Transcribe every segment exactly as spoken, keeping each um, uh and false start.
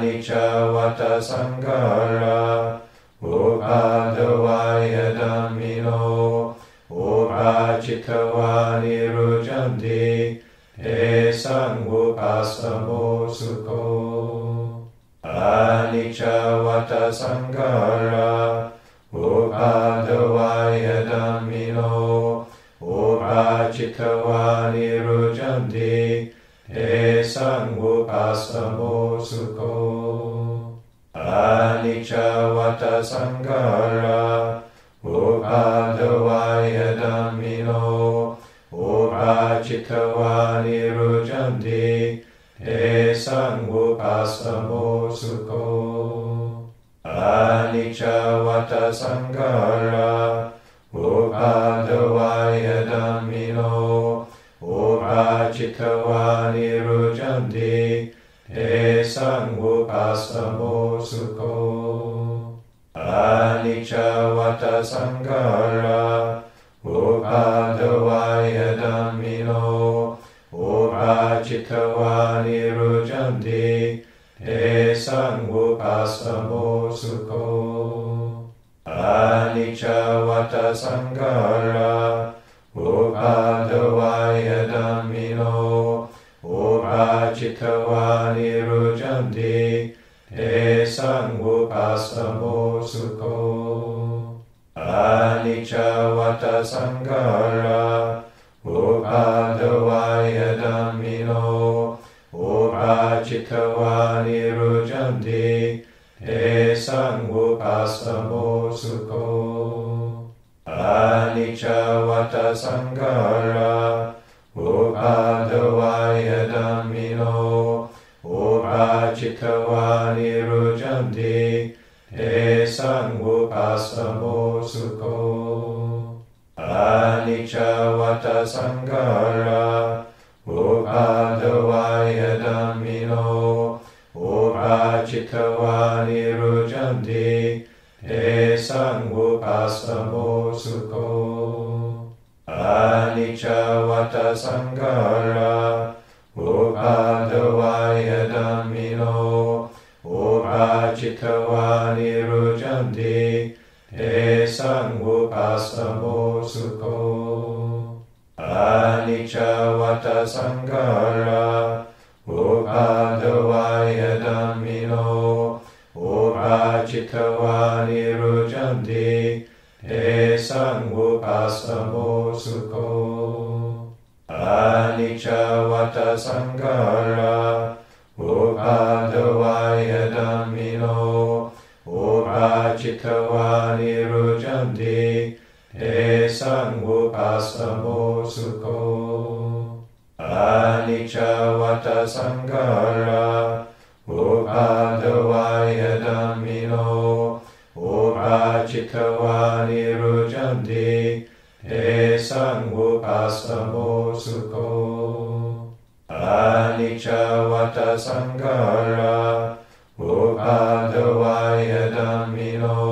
anicca vata saṅkhārā, upāda vaya dhammino, uppajjitvā nirujjanti, tesaṁ vūpasamo sukho. Anicca vata saṅkhārā, upāda vaya dhammino, uppajjitvā nirujjanti, tesaṁ vūpasamo sukho. Anicca vata saṅkhārā, upāda vaya dhammino, uppajjitvā nirujjanti, tesaṁ vūpasamo sukho. Anicca vata saṅkhārā, upāda vaya dhammino, uppajjitvā nirujjanti, tesaṁ vūpasamo sukho. Anicca vata saṅkhārā, upāda vaya dhammino, uppajjitvā nirujjanti, tesaṁ vūpasamo sukho. Anicca vata saṅkhārā, upāda vaya dhammino, uppajjitvā nirujjanti, tesaṁ vūpasamo sukho. Anicca vata saṅkhārā, upāda vaya dhammino, uppajjitvā nirujjanti, tesaṁ vūpasamo sukho. Anicca vata saṅkhārā, upāda vaya dhammino, uppajjitvā nirujjanti, tesaṁ vūpasamo sukho. Anicca vata saṅkhārā, upāda vaya dhammino, uppajjitvā nirujjanti, tesaṁ vūpasamo sukho. Anicca vata saṅkhārā, upāda vaya dhammino, uppajjitvā nirujjanti, tesaṁ vūpasamo sukho. Anicca vata saṅkhārā, upāda vaya dhammino, uppajjitvā nirujjanti, tesaṁ vūpasamo sukho. Anicca vata saṅkhārā, upāda vaya dhammino, uppajjitvā nirujjanti, tesaṁ vūpasamo sukho. Anicca vata saṅkhārā, upāda vaya dhammino,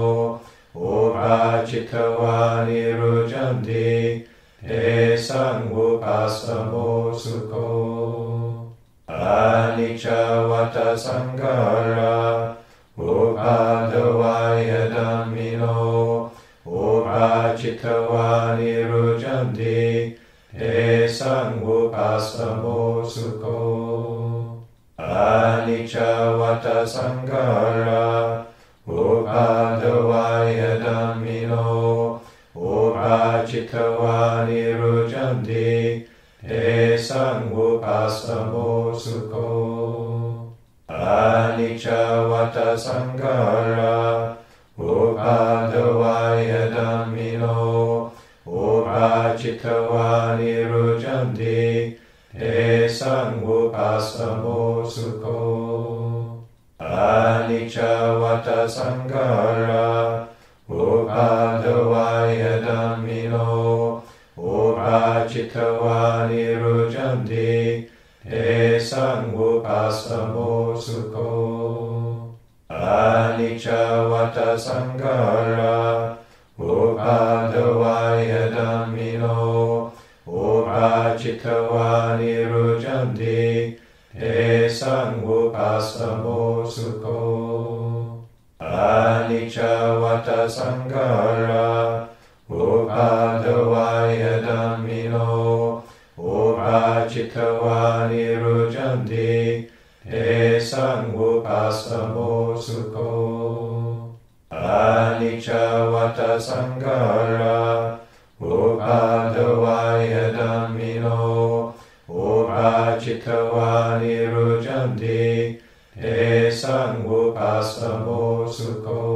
uppajjitvā nirujjanti, tesaṁ vūpasamo sukho. Anicca vata saṅkhārā, upāda vaya dhammino, uppajjitvā nirujjanti, tesaṁ vūpasamo sukho. Anicca vata saṅkhārā, upāda vaya dhammino, uppajjitvā nirujjanti, tesaṁ vūpasamo sukho. Anicca vata saṅkhārā, upāda vaya dhammino, uppajjitvā nirujjanti, tesaṁ vūpasamo sukho. Anicca vata saṅkhārā, upāda vaya dhammino, uppajjitvā nirujjanti, tesaṁ vūpasamo sukho. Anicca vata saṅkhārā, upāda vaya dhammino, uppajjitvā nirujjanti, tesaṁ vūpasamo sukho. Anicca vata saṅkhārā, upāda vaya dhammino, uppajjitvā nirujjanti, tesaṁ vūpasamo sukho. Aniccā vata saṅkhārā, upāda vaya dhammino, uppajjitvā nirujjanti, tesaṁ vūpasamo sukho. Aniccā vata saṅkhārā, upāda vaya dhammino, uppajjitvā nirujjanti, tesaṁ vūpasamo sukho.